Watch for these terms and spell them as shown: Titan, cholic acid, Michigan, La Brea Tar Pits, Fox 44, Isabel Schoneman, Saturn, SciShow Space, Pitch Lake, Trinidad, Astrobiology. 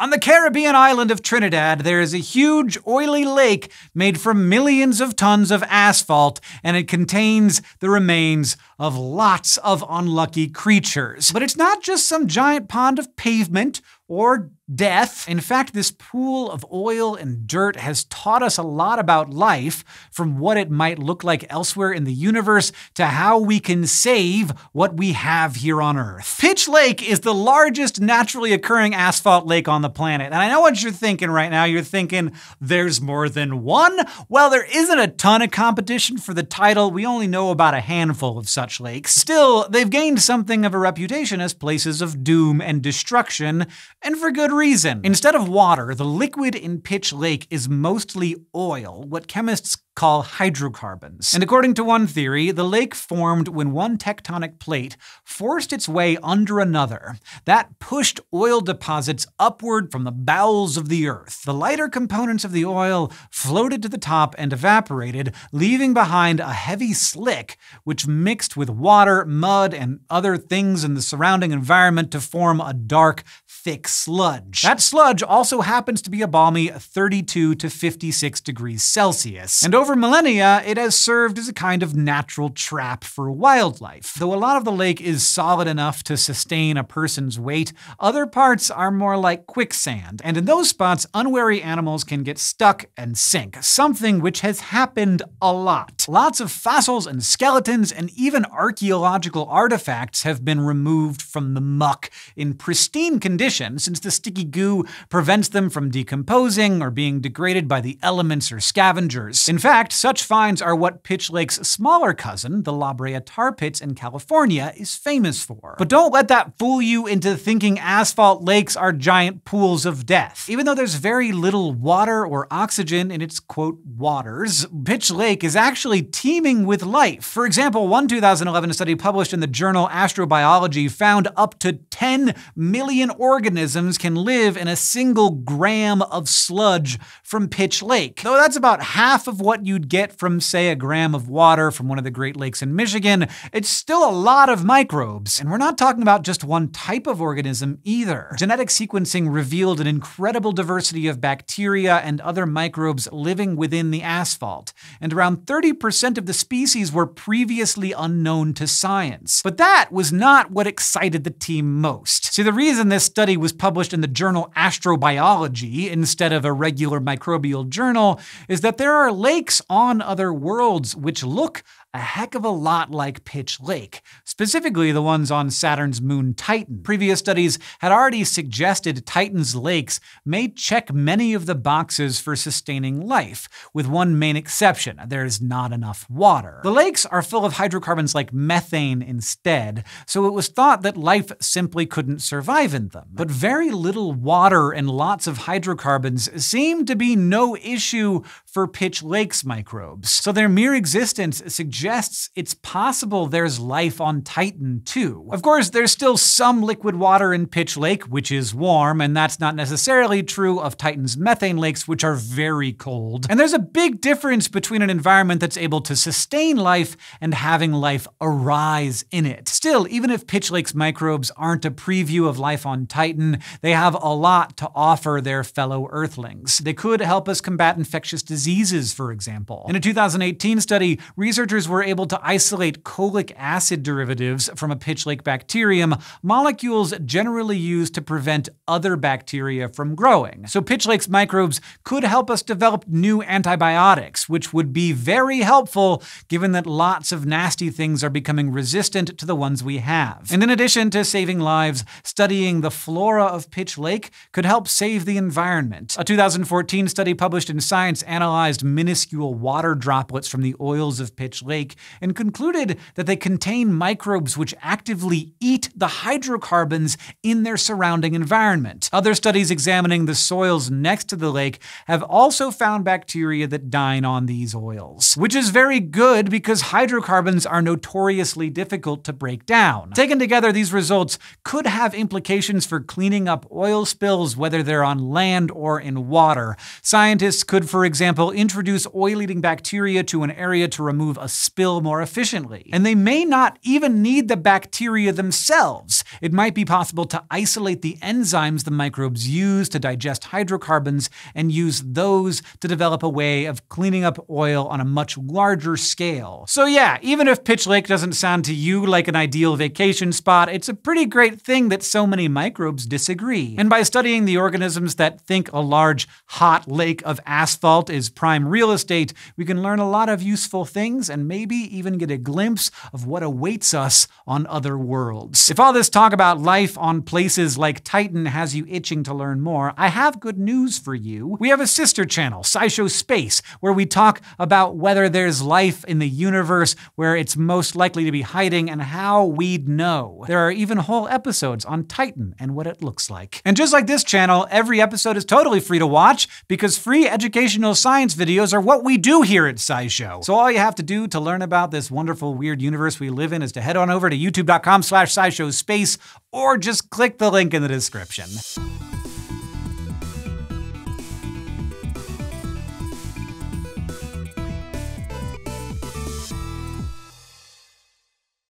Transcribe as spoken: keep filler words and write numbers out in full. On the Caribbean island of Trinidad, there is a huge, oily lake made from millions of tons of asphalt, and it contains the remains of lots of unlucky creatures. But it's not just some giant pond of pavement or death. In fact, this pool of oil and dirt has taught us a lot about life, from what it might look like elsewhere in the universe to how we can save what we have here on Earth. Pitch Lake is the largest naturally occurring asphalt lake on the planet. And I know what you're thinking right now. You're thinking, there's more than one? Well, there isn't a ton of competition for the title. We only know about a handful of such lakes. Still, they've gained something of a reputation as places of doom and destruction, and for good reason. Instead of water, the liquid in Pitch Lake is mostly oil, what chemists call hydrocarbons. And according to one theory, the lake formed when one tectonic plate forced its way under another. That pushed oil deposits upward from the bowels of the Earth. The lighter components of the oil floated to the top and evaporated, leaving behind a heavy slick, which mixed with water, mud, and other things in the surrounding environment to form a dark, thick sludge. That sludge also happens to be a balmy thirty-two to fifty-six degrees Celsius. And over Over millennia, it has served as a kind of natural trap for wildlife. Though a lot of the lake is solid enough to sustain a person's weight, other parts are more like quicksand, and in those spots, unwary animals can get stuck and sink, something which has happened a lot. Lots of fossils and skeletons and even archaeological artifacts have been removed from the muck in pristine condition, since the sticky goo prevents them from decomposing or being degraded by the elements or scavengers. In fact, In fact, such finds are what Pitch Lake's smaller cousin, the La Brea Tar Pits in California, is famous for. But don't let that fool you into thinking asphalt lakes are giant pools of death. Even though there's very little water or oxygen in its, quote, waters, Pitch Lake is actually teeming with life. For example, one two thousand eleven study published in the journal Astrobiology found up to ten million organisms can live in a single gram of sludge from Pitch Lake. Though that's about half of what you'd get from, say, a gram of water from one of the Great Lakes in Michigan, it's still a lot of microbes. And we're not talking about just one type of organism either. Genetic sequencing revealed an incredible diversity of bacteria and other microbes living within the asphalt, and around thirty percent of the species were previously unknown to science. But that was not what excited the team most. See, the reason this study was published in the journal Astrobiology instead of a regular microbial journal is that there are lakes on other worlds which look a heck of a lot like Pitch Lake, specifically the ones on Saturn's moon Titan. Previous studies had already suggested Titan's lakes may check many of the boxes for sustaining life, with one main exception: there is not enough water. The lakes are full of hydrocarbons like methane instead, so it was thought that life simply couldn't survive in them. But very little water and lots of hydrocarbons seem to be no issue for Pitch Lake's microbes, so their mere existence suggests suggests it's possible there's life on Titan, too. Of course, there's still some liquid water in Pitch Lake, which is warm, and that's not necessarily true of Titan's methane lakes, which are very cold. And there's a big difference between an environment that's able to sustain life and having life arise in it. Still, even if Pitch Lake's microbes aren't a preview of life on Titan, they have a lot to offer their fellow Earthlings. They could help us combat infectious diseases, for example. In a two thousand eighteen study, researchers were able to isolate cholic acid derivatives from a Pitch Lake bacterium, molecules generally used to prevent other bacteria from growing. So Pitch Lake's microbes could help us develop new antibiotics, which would be very helpful given that lots of nasty things are becoming resistant to the ones we have. And in addition to saving lives, studying the flora of Pitch Lake could help save the environment. A two thousand fourteen study published in Science analyzed minuscule water droplets from the oils of Pitch Lake and concluded that they contain microbes which actively eat the hydrocarbons in their surrounding environment. Other studies examining the soils next to the lake have also found bacteria that dine on these oils, which is very good because hydrocarbons are notoriously difficult to break down. Taken together, these results could have implications for cleaning up oil spills, whether they're on land or in water. Scientists could, for example, introduce oil-eating bacteria to an area to remove a spill more efficiently. And they may not even need the bacteria themselves. It might be possible to isolate the enzymes the microbes use to digest hydrocarbons and use those to develop a way of cleaning up oil on a much larger scale. So yeah, even if Pitch Lake doesn't sound to you like an ideal vacation spot, it's a pretty great thing that so many microbes disagree. And by studying the organisms that think a large, hot lake of asphalt is prime real estate, we can learn a lot of useful things and maybe even get a glimpse of what awaits us on other worlds. If all this talk about life on places like Titan has you itching to learn more, I have good news for you. We have a sister channel, SciShow Space, where we talk about whether there's life in the universe where it's most likely to be hiding and how we'd know. There are even whole episodes on Titan and what it looks like. And just like this channel, every episode is totally free to watch because free educational science videos are what we do here at SciShow. So all you have to do to learn about this wonderful, weird universe we live in is to head on over to youtube dot com slash SciShow Space or just click the link in the description.